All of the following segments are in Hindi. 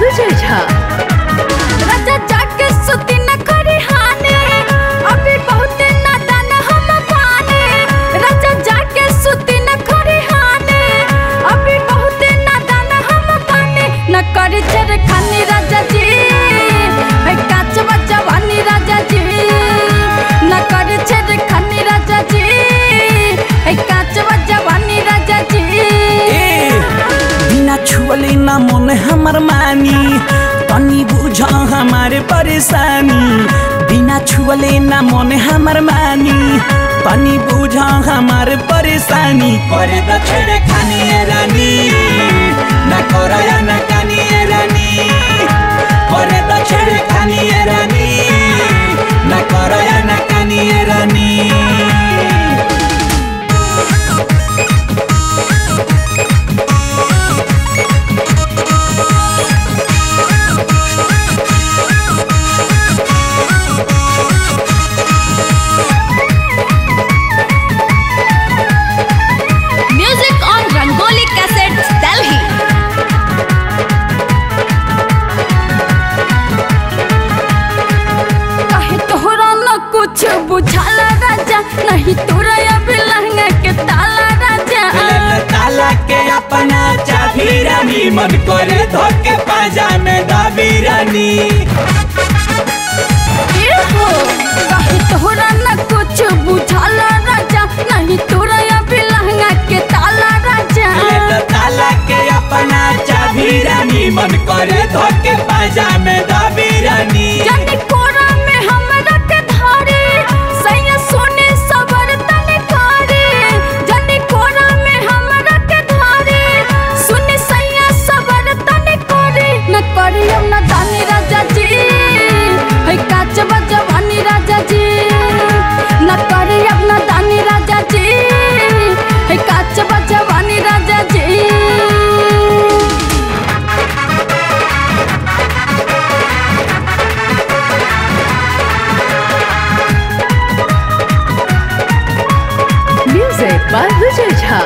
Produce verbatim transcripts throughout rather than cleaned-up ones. विजय झा राजा जाके सुती न करी हाने अभी बहुत नादान हम पाने राजा जाके सुती न करी हाने अभी बहुत नादान हम पाने न करी छेड़ खानी राजा जी है काच बच्चा वानी राजा जी न करी छेड़ खानी राजा जी है काच बच्चा वानी राजा जी बिना छुअली ना मन हमर तनी बुझ हमारे परेशानी बिना छुअले ना मन हमर मानी तनी बुझ हमारे परेशानी करे द छेड़े खानी रानी ना करया ना कानी रानी करे द छेड़े खानी रानी ना करया ना कानी रानी बुझाला राजा नहीं तोरा अभी लहंगा के ताला राजा ताला के अपना चाभी रानी मन करे धोके पाजा में दाबी रानी नहीं तोरा न कुछ बुझाला राजा नहीं तोरा अभी लहंगा के ताला राजा ताला के अपना चाभी रानी मन करे धोके पाजा में दाबी रानी विजय झा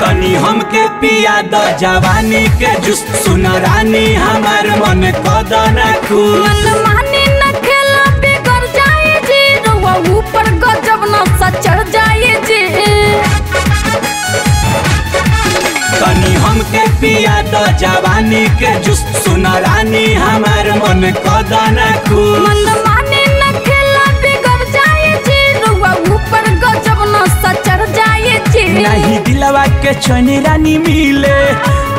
तनी हमके पिया द जवानी के जुस सुन रानी हमार मन कद न खुश मनमानी न खेला बिगड़ जाए जी रुआ ऊपर गजब न सचड़ जाए जी तनी हमके पिया द जवानी के जुस सुन रानी हमार मन कद न खुश नहीं दिलवा के चनी रानी मिले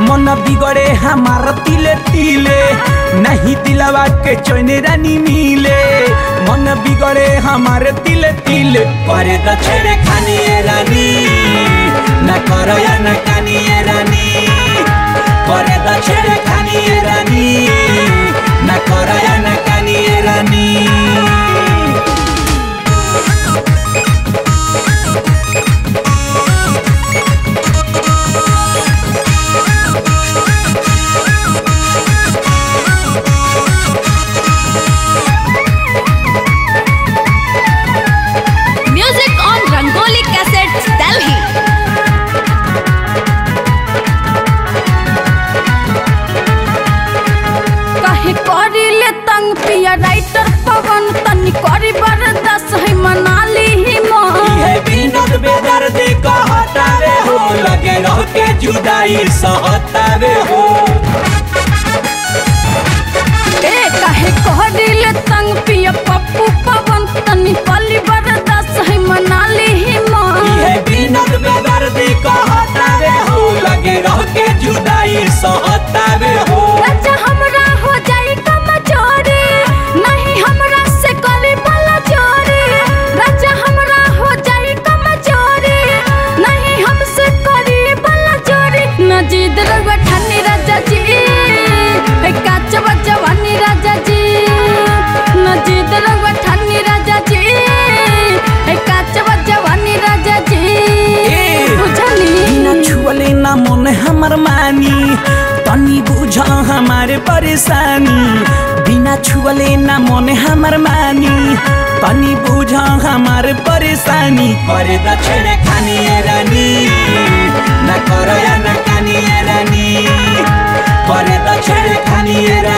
मन बिगड़े हमार तिले तिले नहीं दिलवा के चनी रानी मिले मन बिगड़े हमार तिले तिले करे द छेड़े खानी रानी ना करया ना कानी रानी करे द छेड़े खानी रानी ना करया ना कानी रानी राइटर पवन तनी करी बरदास है मनाली ही मन है विनोद बेदर्दी को हटावे हो लगे रह के जुदाई सहतावे हो ए काहे कहदिले तंग पिया पप्पू पवन तनी पली बरदास है मनाली ही मन है विनोद बेदर्दी को हटावे हो लगे रह के जुदाई सहतावे हो जिद रघुवा ठानी राजा। हमारे परेशानी बिना छुअले ना मन हमार मानी तनी बुझ हमारे परेशानी पर्दा छेड़े खानी रानी ना करो या ना कानी रानी पर्दा छेड़े खानी।